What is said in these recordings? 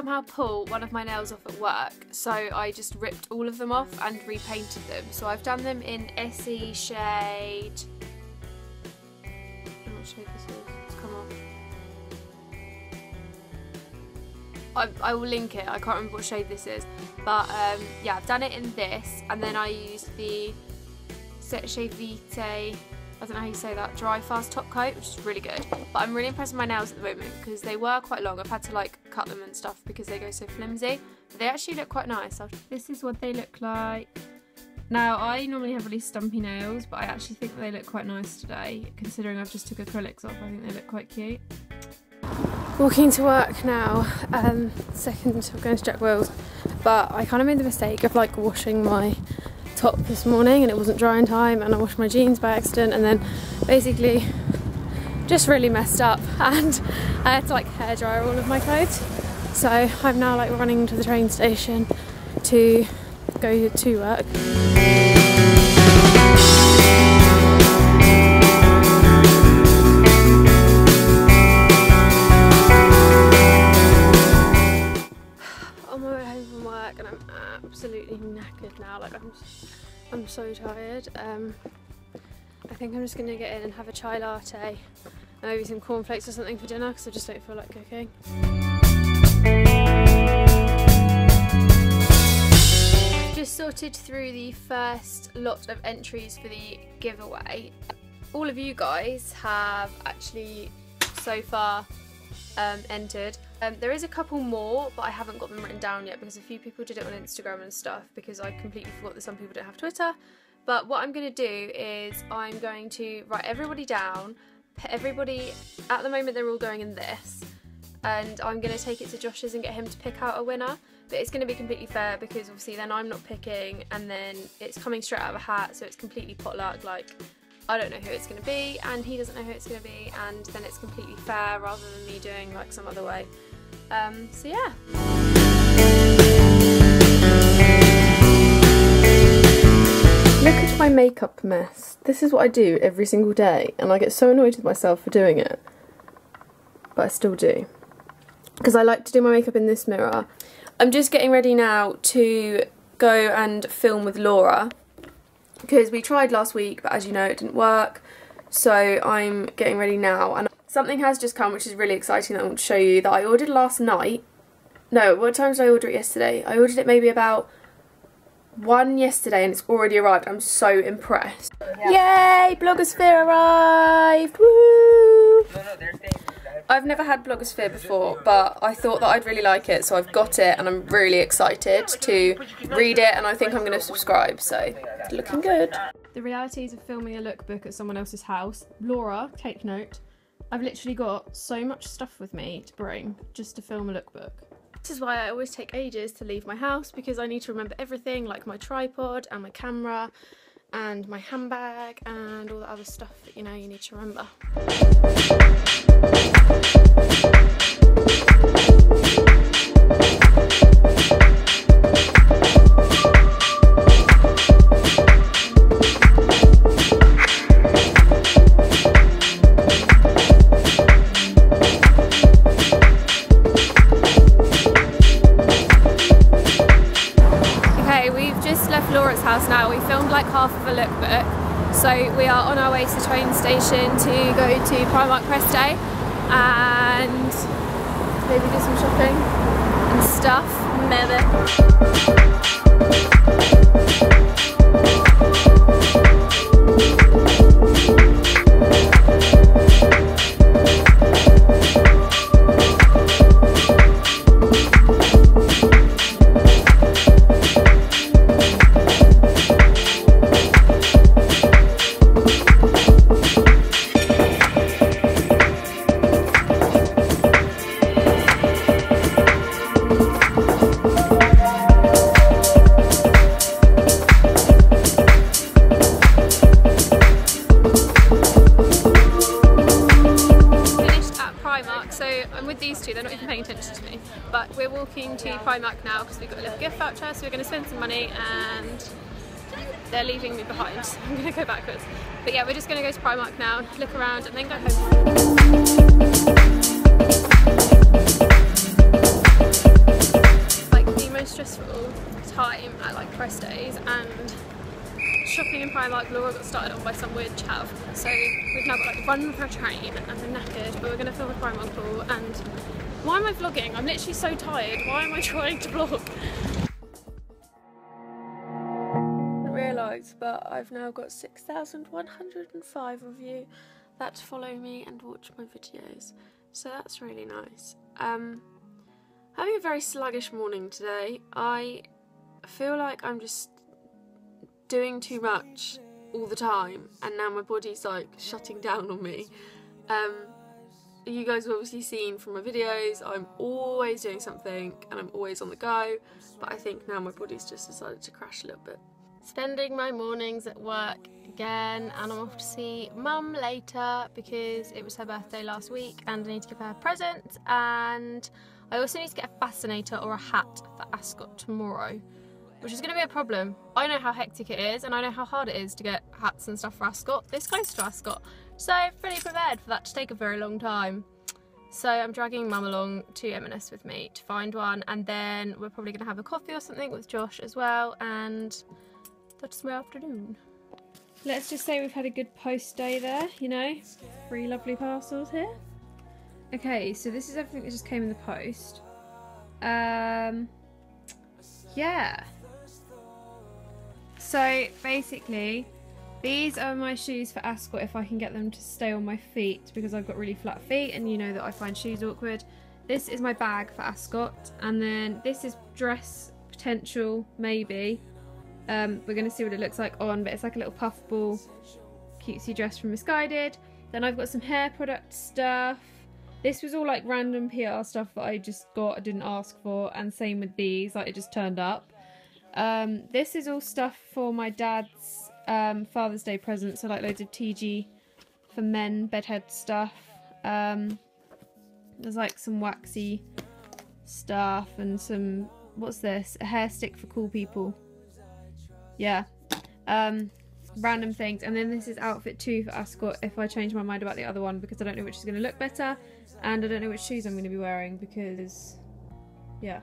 somehow pull one of my nails off at work, so I just ripped all of them off and repainted them. So I've done them in Essie shade, what shade this is, it's come off. I will link it, I can't remember what shade this is, but yeah, I've done it in this, and then I used the Seche Vitae, I don't know how you say that, dry fast top coat, which is really good. But I'm really impressed with my nails at the moment because they were quite long. I've had to like cut them and stuff because they go so flimsy. But they actually look quite nice. This is what they look like. Now, I normally have really stumpy nails, but I actually think they look quite nice today. Considering I've just took acrylics off, I think they look quite cute. Walking to work now, second I'm going to Jack Wills, but I kind of made the mistake of like washing my top this morning and it wasn't dry in time, and I washed my jeans by accident and then basically just really messed up, and I had to like hairdryer all of my clothes. So I'm now like running to the train station to go to work. I'm on my way home from work and I'm absolutely knackered now, like I'm so tired. I think I'm just gonna get in and have a chai latte, maybe some cornflakes or something for dinner because I just don't feel like cooking. Just sorted through the first lot of entries for the giveaway. All of you guys have actually so far entered. There is a couple more, but I haven't got them written down yet because a few people did it on Instagram and stuff, because I completely forgot that some people don't have Twitter. But what I'm going to do is I'm going to write everybody down. Everybody, at the moment they're all going in this, and I'm going to take it to Josh's and get him to pick out a winner. But it's going to be completely fair because obviously then I'm not picking, and then it's coming straight out of a hat, so it's completely potluck, like I don't know who it's going to be and he doesn't know who it's going to be, and then it's completely fair rather than me doing like some other way. So yeah. Look at my makeup mess. This is what I do every single day, and I get so annoyed with myself for doing it, but I still do because I like to do my makeup in this mirror. I'm just getting ready now to go and film with Laura because we tried last week, but as you know it didn't work, so I'm getting ready now. And something has just come which is really exciting that I want to show you, that I ordered last night. No, what time did I order it yesterday? I ordered it maybe about 1 yesterday and it's already arrived. I'm so impressed. Yeah. Yay! Blogosphere arrived! Woo! I've never had Blogosphere before, but I thought that I'd really like it, so I've got it and I'm really excited to read it, and I think I'm going to subscribe, so it's looking good. The realities of filming a lookbook at someone else's house. Laura, take note. I've literally got so much stuff with me to bring just to film a lookbook. This is why I always take ages to leave my house, because I need to remember everything, like my tripod and my camera and my handbag and all the other stuff that you know you need to remember. We are on our way to the train station to go to Primark Press Day and maybe do some shopping and stuff, Primark now because we've got a little gift voucher, so we're going to spend some money and they're leaving me behind, so I'm going to go backwards. But yeah, we're just going to go to Primark now, look around and then go home. stressful time at like press days, and shopping in Primark, Laura got started on by some weird chav, so we've now got like run for a train and we're knackered, but we're going to film a Primark haul. And why am I vlogging? I'm literally so tired. Why am I trying to vlog? I didn't realise, but I've now got 6,105 of you that follow me and watch my videos, so that's really nice. Having a very sluggish morning today. I feel like I'm just doing too much all the time, and now my body's like shutting down on me. You guys have obviously seen from my videos, I'm always doing something and I'm always on the go, but I think now my body's just decided to crash a little bit. Spending my mornings at work again, and I'm off to see Mum later because it was her birthday last week and I need to give her a present, and I also need to get a fascinator or a hat for Ascot tomorrow, which is going to be a problem. I know how hectic it is and I know how hard it is to get hats and stuff for Ascot this close to Ascot, so I'm pretty prepared for that to take a very long time. So I'm dragging Mum along to Eminence with me to find one, and then we're probably going to have a coffee or something with Josh as well, and that's my afternoon. Let's just say we've had a good post day there, you know, three lovely parcels here. Okay, so this is everything that just came in the post. Yeah. So basically, these are my shoes for Ascot if I can get them to stay on my feet, because I've got really flat feet and you know that I find shoes awkward. This is my bag for Ascot, and then this is dress potential, maybe. We're going to see what it looks like on, but it's like a little puffball cutesy dress from Missguided. Then I've got some hair product stuff. This was all like random PR stuff that I just got, I didn't ask for, and same with these, like it just turned up. This is all stuff for my dad's Father's Day present, so like loads of TG for men, bedhead stuff. There's like some waxy stuff and some, what's this? A hair stick for cool people. Yeah, random things. And then this is outfit 2 for Ascot if I change my mind about the other one, because I don't know which is going to look better and I don't know which shoes I'm going to be wearing, because yeah.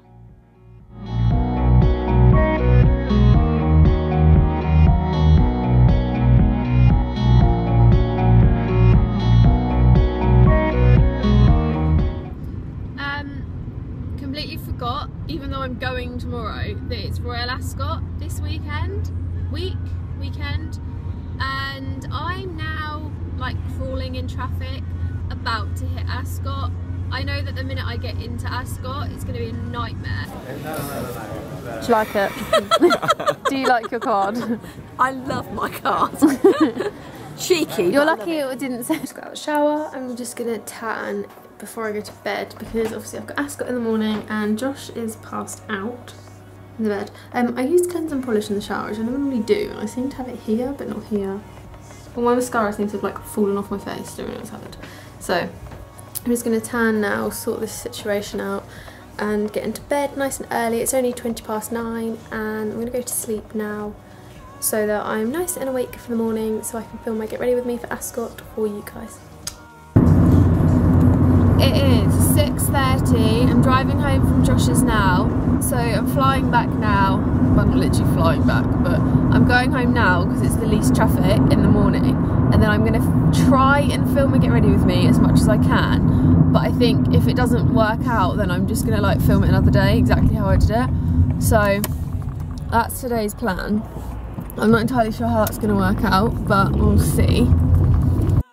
Completely forgot, even though I'm going tomorrow, that it's Royal Ascot this weekend, and I'm now like crawling in traffic about to hit Ascot. I know that the minute I get into Ascot it's going to be a nightmare. No. Do you like it? Do you like your card? I love my card. Cheeky. You're lucky it didn't say. Just got out of the shower. I'm just going to tan before I go to bed, because obviously I've got Ascot in the morning and Josh is passed out in the bed. I use cleanse and polish in the shower, which I normally do, and I seem to have it here but not here. Well, my mascara seems to have like fallen off my face, don't know what's happened. So I'm just going to tan now, sort this situation out and get into bed nice and early. It's only 20 past 9 and I'm going to go to sleep now so that I'm nice and awake for the morning, so I can film my get ready with me for Ascot for you guys. It is 6:30, I'm driving home from Josh's now, so I'm flying back now. Well, I'm not literally flying back, but I'm going home now because it's the least traffic in the morning, and then I'm going to try and film and get ready with me as much as I can, but I think if it doesn't work out then I'm just going to like film it another day, exactly how I did it. So that's today's plan. I'm not entirely sure how that's going to work out, but we'll see.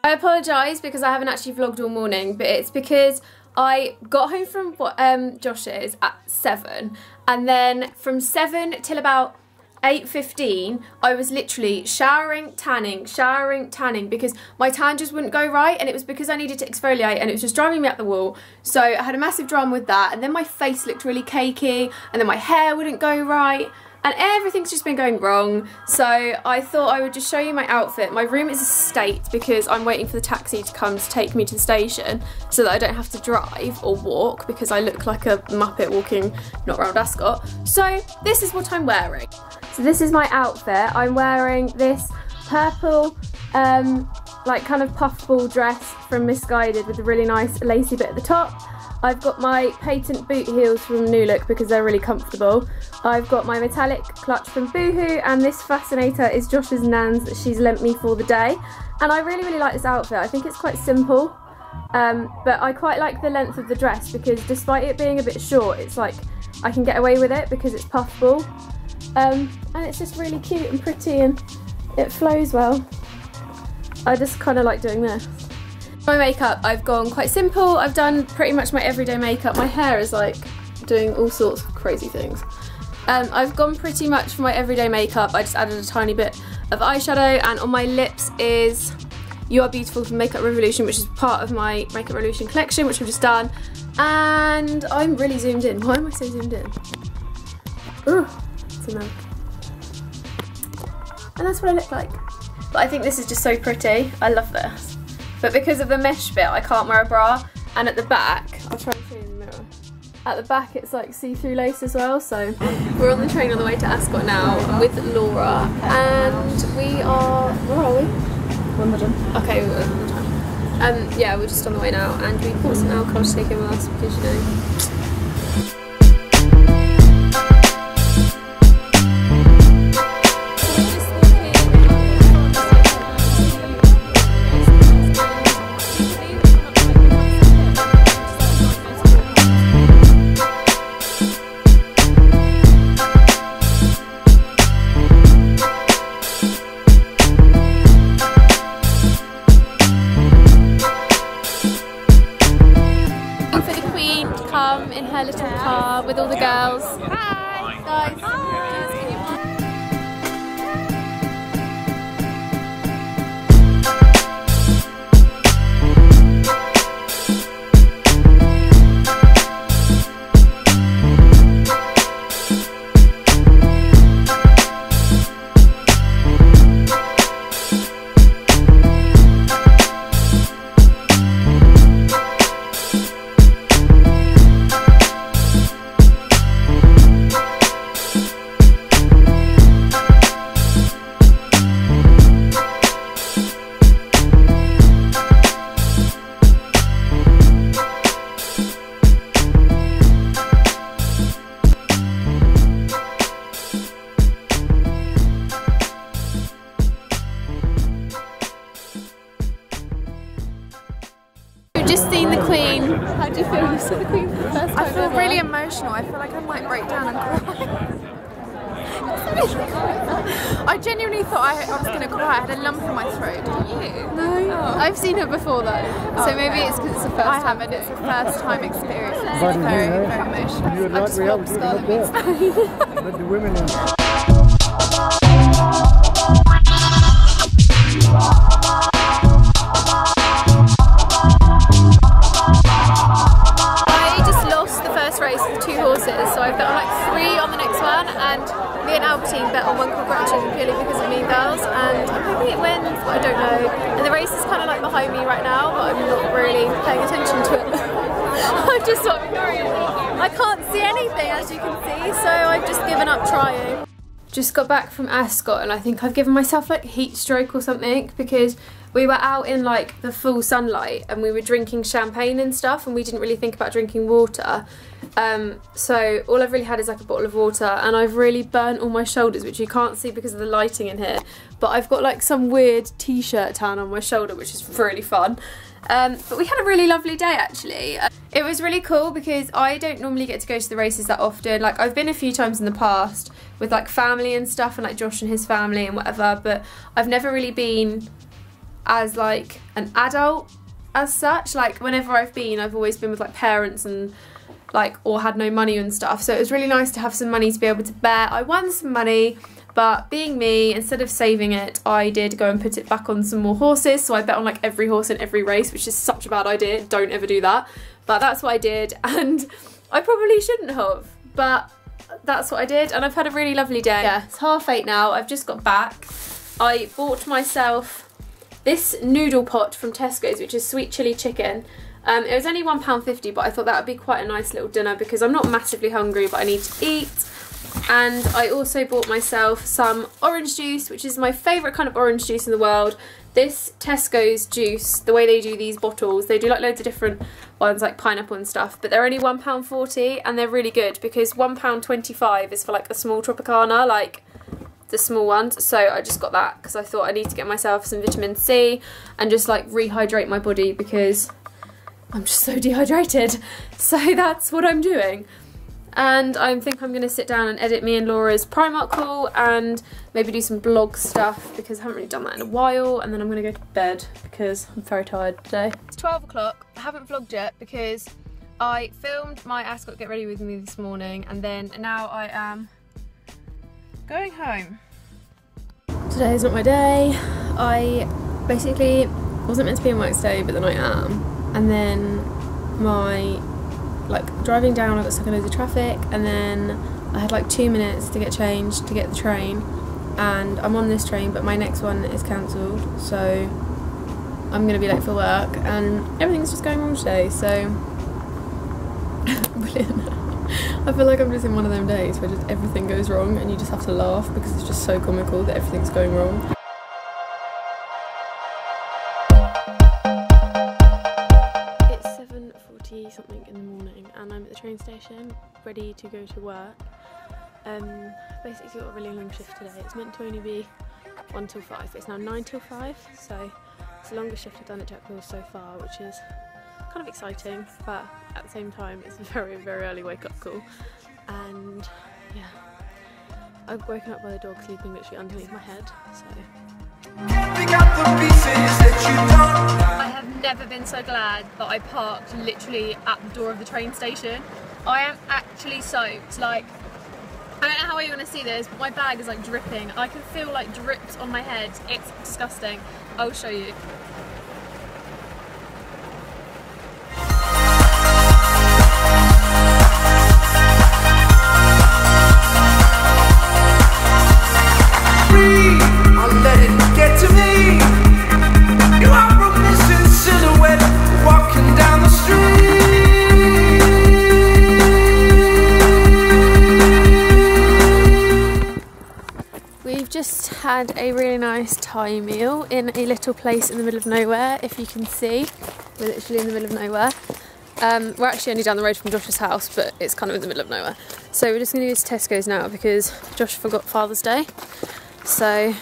I apologise because I haven't actually vlogged all morning, but it's because I got home from Josh's at 7, and then from 7 till about 8:15 I was literally showering, tanning, because my tan just wouldn't go right, and it was because I needed to exfoliate and it was just driving me up the wall. So I had a massive drama with that, and then my face looked really cakey, and then my hair wouldn't go right. And everything's just been going wrong, so I thought I would just show you my outfit. My room is a state because I'm waiting for the taxi to come to take me to the station so that I don't have to drive or walk, because I look like a muppet walking not round Ascot. So this is what I'm wearing. So this is my outfit. I'm wearing this purple like kind of puffball dress from Missguided with a really nice lacy bit at the top. I've got my patent boot heels from New Look because they're really comfortable. I've got my metallic clutch from Boohoo, and this fascinator is Josh's nan's that she's lent me for the day. And I really, really like this outfit. I think it's quite simple, but I quite like the length of the dress because despite it being a bit short, it's like I can get away with it because it's puffball. And it's just really cute and pretty and it flows well. I just kind of like doing this. My makeup, I've gone quite simple. I've done pretty much my everyday makeup. My hair is like doing all sorts of crazy things. I've gone pretty much for my everyday makeup. I just added a tiny bit of eyeshadow, and on my lips is You Are Beautiful from Makeup Revolution, which is part of my Makeup Revolution collection, which I've just done. And I'm really zoomed in. Why am I so zoomed in? Ooh, it's a mug. And that's what I look like. But I think this is just so pretty. I love this. But because of the mesh bit, I can't wear a bra, and at the back, I'll try and show you in the mirror. At the back, it's like see-through lace as well, so we're on the train on the way to Ascot now with Laura, and we are, where are we? Wimbledon. Okay, we're at Wimbledon. Yeah, we're just on the way now, and we bought some alcohol to take in with us because, you know, in her little car with all the girls. Hi! Guys! Hi. Just seen the Queen. How do you feel? You saw the Queen for the first time. I feel really emotional. I feel like I might break down and cry. I genuinely thought I was going to cry. I had a lump in my throat. Didn't you? No. Oh. I've seen her before though, so maybe it's because it's the first time, and it's a first time experience. It's very, very emotional. I just love Scarlet. Let the women in. Behind me right now, but I'm not really paying attention to it. I'm just not ignoring it. I can't see anything, as you can see, so I've just given up trying. Just got back from Ascot, and I think I've given myself like heat stroke or something because we were out in like the full sunlight and we were drinking champagne and stuff, and we didn't really think about drinking water. So all I've really had is like a bottle of water, and I've really burnt all my shoulders, which you can't see because of the lighting in here, but I've got like some weird t-shirt tan on my shoulder, which is really fun. But we had a really lovely day actually. It was really cool because I don't normally get to go to the races that often. Like I've been a few times in the past with like family and stuff, and like Josh and his family and whatever, but I've never really been as like an adult as such. Like whenever I've been, I've always been with like parents and like, or had no money and stuff, so it was really nice to have some money to be able to bet. I won some money, but being me, instead of saving it, I did go and put it back on some more horses, so I bet on like every horse in every race, which is such a bad idea, don't ever do that, but that's what I did, and I probably shouldn't have, but that's what I did, and I've had a really lovely day. Yeah, it's 8:30 now, I've just got back. I bought myself this noodle pot from Tesco's, which is sweet chilli chicken. It was only £1.50, but I thought that would be quite a nice little dinner because I'm not massively hungry, but I need to eat. And I also bought myself some orange juice, which is my favourite kind of orange juice in the world. This Tesco's juice, the way they do these bottles, they do like loads of different ones like pineapple and stuff, but they're only £1.40 and they're really good because £1.25 is for like a small Tropicana, like the small ones. So I just got that because I thought I need to get myself some vitamin C and just like rehydrate my body because I'm just so dehydrated. So that's what I'm doing. And I think I'm going to sit down and edit me and Laura's Primark haul and maybe do some blog stuff because I haven't really done that in a while, and then I'm going to go to bed because I'm very tired today. It's 12 o'clock. I haven't vlogged yet because I filmed my Ascot Get Ready With Me this morning, and then now I am going home. Today is not my day. I basically wasn't meant to be in work today, but then I am. And then my driving down, I got stuck in loads of traffic, and then I had like 2 minutes to get changed to get the train, and I'm on this train but my next one is cancelled, so I'm gonna be late for work and everything's just going wrong today, so brilliant. I feel like I'm just in one of them days where just everything goes wrong and you just have to laugh because it's just so comical that everything's going wrong. Something in the morning and I'm at the train station ready to go to work. Basically got a really long shift today. It's meant to only be 1 till 5, but it's now 9 till 5, so it's the longest shift I've done at Jack Wills so far, which is kind of exciting, but at the same time it's a very, very early wake up call. And yeah, I've woken up by the dog sleeping literally underneath my head, so I have never been so glad that I parked literally at the door of the train station. I am actually soaked. Like, I don't know how you're going to see this, but my bag is like dripping. I can feel like drips on my head. It's disgusting. I'll show you. Had a really nice Thai meal in a little place in the middle of nowhere. If you can see, we're literally in the middle of nowhere. We're actually only down the road from Josh's house, but it's kind of in the middle of nowhere. So we're just going to go to Tesco's now because Josh forgot Father's Day. So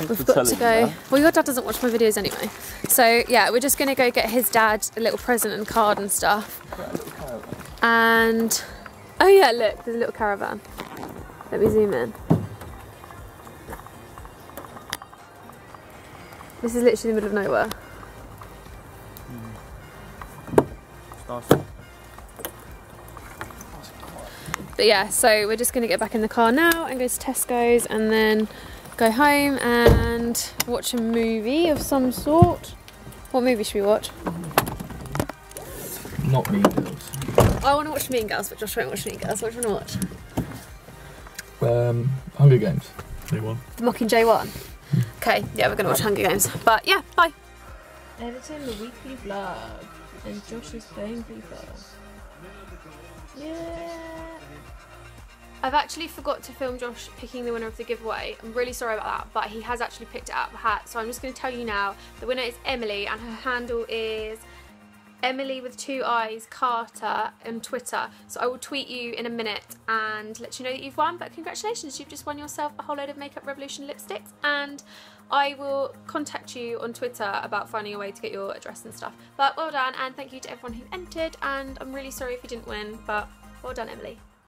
we've got to go. Well, your dad doesn't watch my videos anyway. So yeah, we're just going to go get his dad a little present and card and stuff. And oh yeah, look, there's a little caravan. Let me zoom in. This is literally the middle of nowhere. But yeah, so we're just going to get back in the car now and go to Tesco's and then go home and watch a movie of some sort. What movie should we watch? Not Mean Girls. I want to watch Mean Girls, but Josh won't watch Mean Girls. What do you want to watch? Hunger Games. J1. The Mockingjay 1? Okay, yeah, we're gonna watch Hunger Games. But yeah, bye. Editing the weekly vlog, and Josh is playing FIFA. Yeah. I've actually forgot to film Josh picking the winner of the giveaway. I'm really sorry about that, but he has actually picked it out of a hat. So I'm just gonna tell you now. The winner is Emily, and her handle is Emily with 2 I's Carter on Twitter. So I will tweet you in a minute and let you know that you've won, but congratulations, you've just won yourself a whole load of Makeup Revolution lipsticks, and I will contact you on Twitter about finding a way to get your address and stuff. But well done, and thank you to everyone who entered, and I'm really sorry if you didn't win, but well done, Emily.